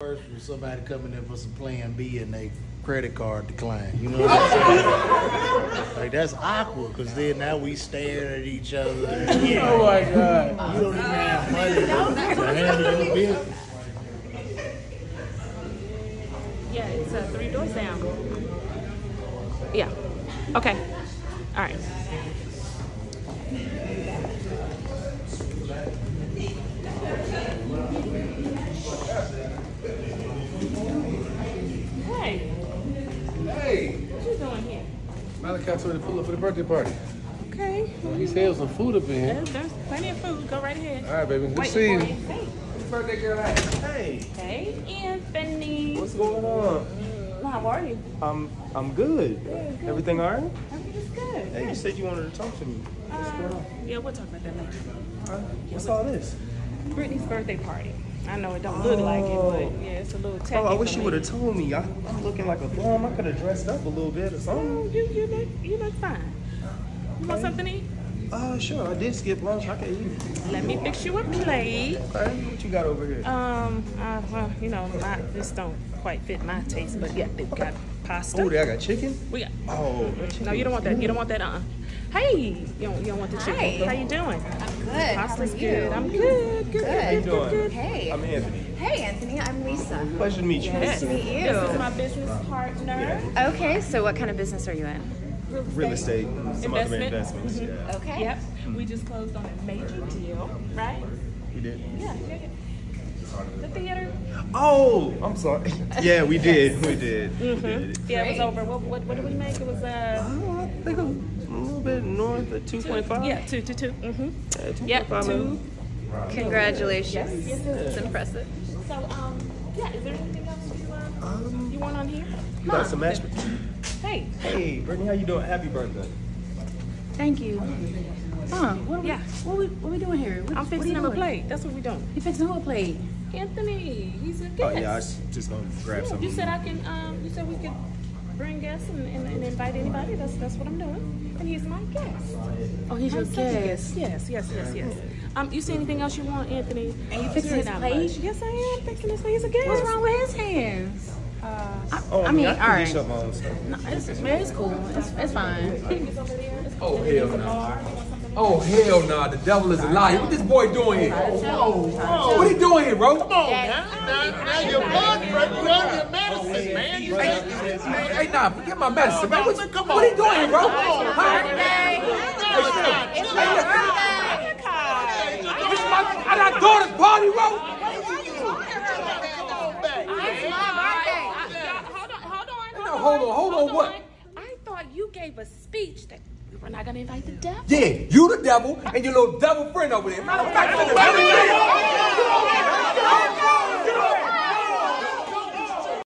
First was somebody coming in for some plan B and they credit card declined. You know what I'm saying? Like, that's awkward, because then now we staring at each other. Yeah. Oh my God. You don't even have money to handle your business. Yeah, it's 3 doors down. Yeah. Okay. All right. Hey, what you doing here? Malachi told me to pull up for the birthday party. Okay. Well, he said some food up in here. There's plenty of food. Go right ahead. All right, baby. Good to see you. Hey. Birthday girl. Hey. Hey, Anthony. What's going on? How are you? I'm good. Good. Everything all right? Everything's good. Hey, good. You said you wanted to talk to me. What's going on? Yeah, we'll talk about that later. All right. What's all this? Brittany's birthday party. I know it don't look like it, but yeah, it's a little tacky. Oh, I wish you would have told me. I'm looking like a bum. I could have dressed up a little bit or something. Oh, you look fine. You want something to eat? Sure. I did skip lunch. I can eat. Let me fix you a plate. Okay. What you got over here? Well, you know, this don't quite fit my taste, but yeah, they've got pasta. Oh, they got chicken? We got. Oh. No, you don't want that. You don't want that. Hey, you don't want the chicken. Hi. How you doing? I'm good. Pasta's good. I'm good. Good. How you doing? Hey. I'm Anthony. Hey, Anthony. I'm Lisa. Pleasure to meet you. Nice to meet you. This is my business partner. Yeah. Okay. So, what kind of business are you in? Real estate. Some other investments. Mm-hmm. Yeah. Okay. Yep. We just closed on a major deal, right? We did. Yeah. The theater. Oh, I'm sorry. Yeah, we did. Yes. We did. Yeah, it was over. What did we make? It was I think a little bit north of 2.5. Yeah, 2. Mm-hmm. Yeah, 2. Congratulations. Yes. It's impressive. So yeah, is there anything else you want on here? You got some mashed potatoes. Hey. Hey, Brittany, how you doing? Happy birthday. Thank you. What are we doing here? I'm fixing him a plate. That's what we doing. He fixing him a plate. Anthony, he's a guest. Oh yeah, I was just gonna grab something. You said I can. You said we could bring guests and invite anybody. That's what I'm doing. And he's my guest. Oh, he's your guest. Yes. You see anything else you want, Anthony? Are you fixing his plate? Yes, I am fixing his plate. He's a guest. What's wrong with his hands? I mean, all right. No, it's cool. It's fine. Oh hell no. Oh hell nah, the devil is a liar. What this boy doing here? Whoa. What he doing here, bro? Come on now your blood breaking on your medicine, man. Hey nah, forget my medicine, man. What he doing here, bro? It's my birthday. I got daughter's party, bro. Hold on, what? I thought you gave a speech that we're not gonna invite the devil. Yeah, you the devil and your little devil friend over there. Matter of fact,